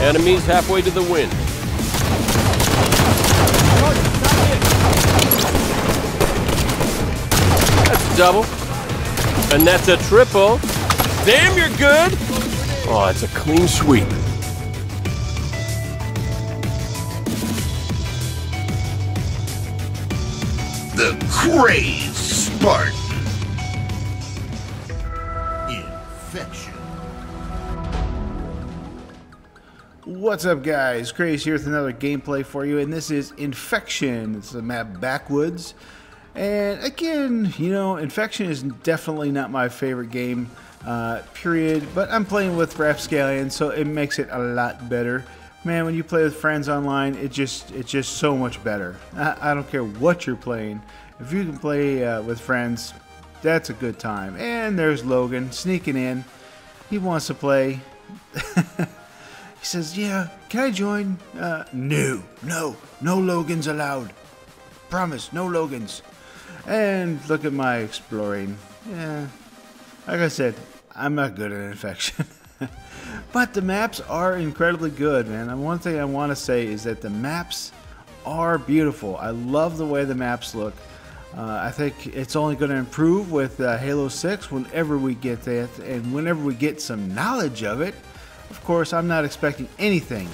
Enemies halfway to the wind. That's a double. And that's a triple. Damn, you're good! Oh, it's a clean sweep. The Crazed Spartan. Infection. What's up, guys? Crazed here with another gameplay for you, and this is Infection. It's the map Backwoods. And again, you know, Infection is definitely not my favorite game, period. But I'm playing with Rapscallion, so it makes it a lot better. Man, when you play with friends online, it's just so much better. I don't care what you're playing. If you can play with friends, that's a good time. And there's Logan sneaking in. He wants to play. He says, "Yeah, can I join?" No Logans allowed. Promise, no Logans. And look at my exploring. Yeah, like I said, I'm not good at Infection. But the maps are incredibly good, man. And one thing I want to say is that the maps are beautiful. I love the way the maps look. I think it's only going to improve with Halo 6 whenever we get that, and whenever we get some knowledge of it. Of course, I'm not expecting anything.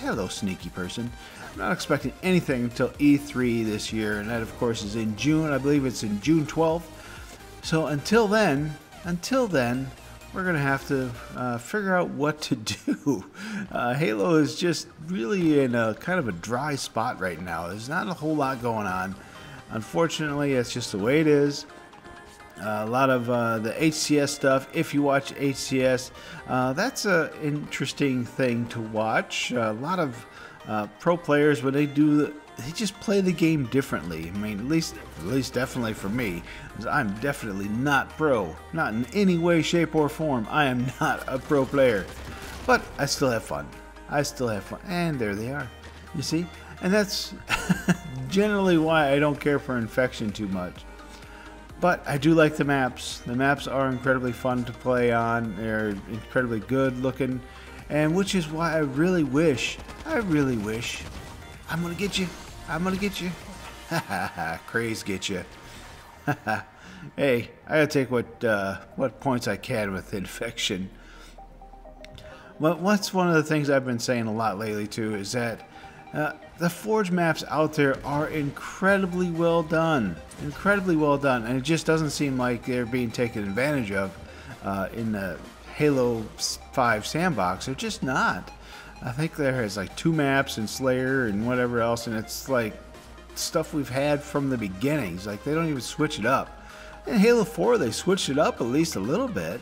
Hello, sneaky person. I'm not expecting anything until E3 this year, and that, of course, is in June. I believe it's in June 12th. So until then, we're going to have to figure out what to do. Halo is just really in a kind of a dry spot right now. There's not a whole lot going on. Unfortunately, that's just the way it is. A lot of the HCS stuff, if you watch HCS, that's an interesting thing to watch. A lot of pro players, when they do, they just play the game differently. I mean, at least definitely for me, because I'm definitely not pro. Not in any way, shape, or form. I am not a pro player. But I still have fun. And there they are. You see? And that's generally why I don't care for Infection too much. But I do like the maps. The maps are incredibly fun to play on. They're incredibly good looking. And which is why I really wish. I'm gonna get you. Crazed get you. Hey, I gotta take what points I can with Infection. Well, what's one of the things I've been saying a lot lately too is that the Forge maps out there are incredibly well done. And it just doesn't seem like they're being taken advantage of in the Halo 5 sandbox. They're just not. I think there is like 2 maps and Slayer and whatever else, and it's like stuff we've had from the beginnings. Like, they don't even switch it up. In Halo 4 they switched it up at least a little bit.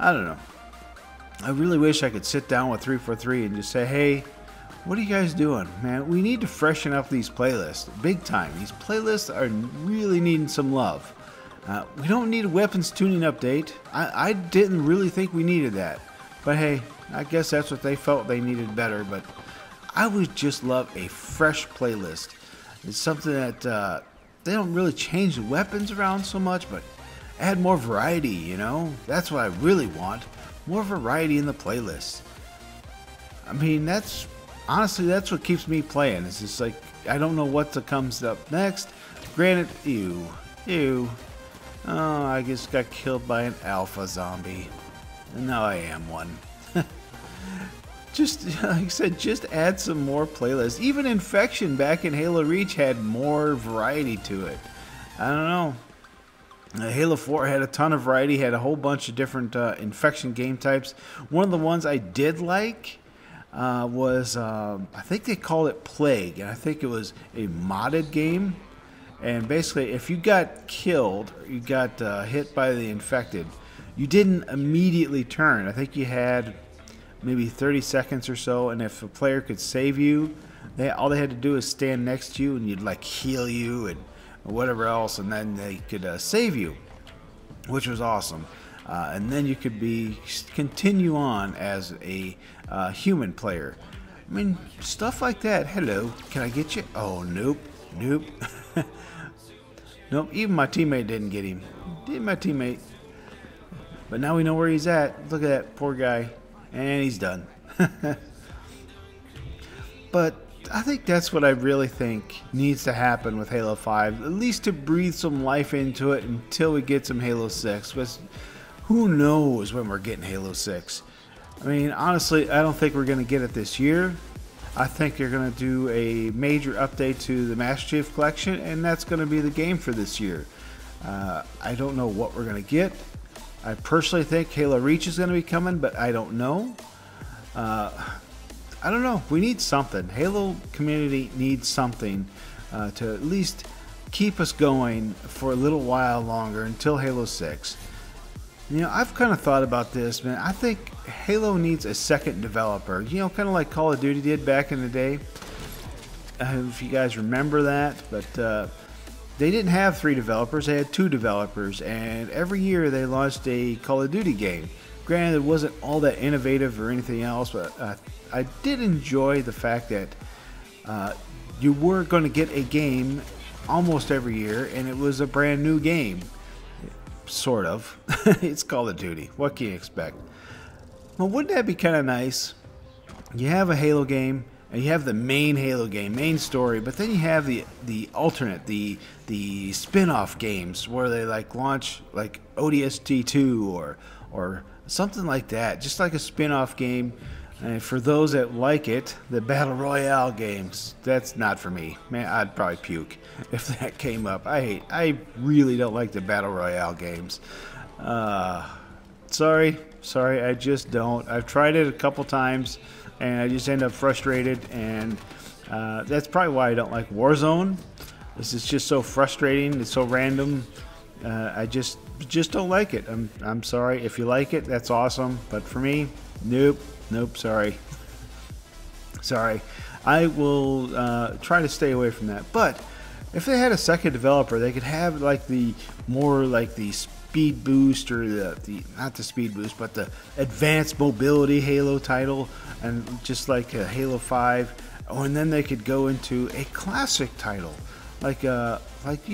I don't know. I really wish I could sit down with 343 and just say, hey, what are you guys doing, man? We need to freshen up these playlists big time. These playlists are really needing some love. We don't need a weapons tuning update. I didn't really think we needed that, but hey, I guess that's what they felt they needed better. But I would just love a fresh playlist. It's something that they don't really change the weapons around so much, but add more variety, you know? That's what I really want. More variety in the playlist. I mean, that's honestly, that's what keeps me playing. It's just like, I don't know what comes up next. Granted, ew. Oh, I just got killed by an alpha zombie. And now I am one. Just like I said, just add some more playlists. Even Infection back in Halo Reach had more variety to it. I don't know. Halo 4 had a ton of variety, had a whole bunch of different Infection game types. One of the ones I did like was, I think they called it Plague, and I think it was a modded game. And basically, if you got killed, or you got hit by the infected, you didn't immediately turn. I think you had maybe 30 seconds or so, and if a player could save you, all they had to do is stand next to you, and you'd like heal you and whatever else, and then they could save you, which was awesome. And then you could continue on as a human player. I mean, stuff like that. Hello, can I get you? Oh, nope. Nope, even my teammate didn't get him. But now we know where he's at. Look at that poor guy. And he's done. But I think that's what I really think needs to happen with Halo 5, at least to breathe some life into it until we get some Halo 6. But who knows when we're getting Halo 6? I mean, honestly, I don't think we're going to get it this year. I think they're going to do a major update to the Master Chief Collection, and that's going to be the game for this year. I don't know what we're going to get. I personally think Halo Reach is going to be coming, but I don't know. I don't know. We need something. Halo community needs something to at least keep us going for a little while longer until Halo 6. You know, I've kind of thought about this, man. I think Halo needs a second developer. You know, kind of like Call of Duty did back in the day. I don't know if you guys remember that, but they didn't have 3 developers. They had 2 developers, and every year they launched a Call of Duty game. Granted, it wasn't all that innovative or anything else, but I did enjoy the fact that you were going to get a game almost every year, and it was a brand new game. Sort of. It's Call of Duty. What can you expect? Well, wouldn't that be kind of nice? You have a Halo game, and you have the main Halo game, main story, but then you have the alternate, the spin-off games where they like launch like ODST2 or something like that, just like a spin-off game. And for those that like it, the Battle Royale games, that's not for me. Man, I'd probably puke if that came up. I really don't like the Battle Royale games. Sorry, I just don't. I've tried it a couple times, and I just end up frustrated, and that's probably why I don't like Warzone. This is just so frustrating, it's so random. I just don't like it. I'm sorry. If you like it, that's awesome. But for me, nope. Nope, sorry. Sorry. I will try to stay away from that. But if they had a second developer, they could have like the more like the speed boost or the not the speed boost, but the advanced mobility Halo title, and just like a Halo 5. Oh, and then they could go into a classic title, like you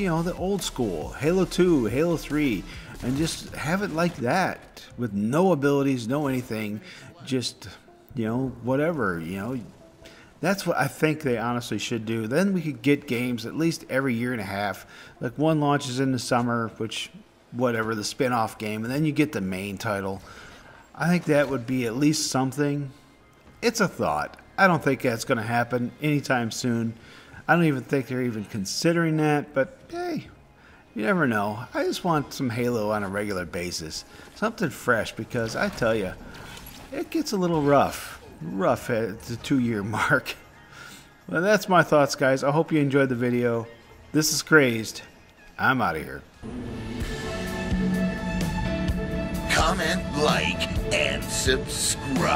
know, the old school Halo 2, Halo 3, and just have it like that with no abilities, no anything. Just, you know, whatever, you know, that's what I think they honestly should do. Then we could get games at least every year and a half. Like one launches in the summer, which whatever, the spin-off game, and then you get the main title. I think that would be at least something. It's a thought. I don't think that's going to happen anytime soon. I don't even think they're even considering that, but hey, you never know. I just want some Halo on a regular basis, something fresh, because I tell you, it gets a little rough at the 2-year mark. Well, that's my thoughts, guys. I hope you enjoyed the video. This is Crazed. I'm out of here. Comment, like, and subscribe.